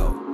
Show.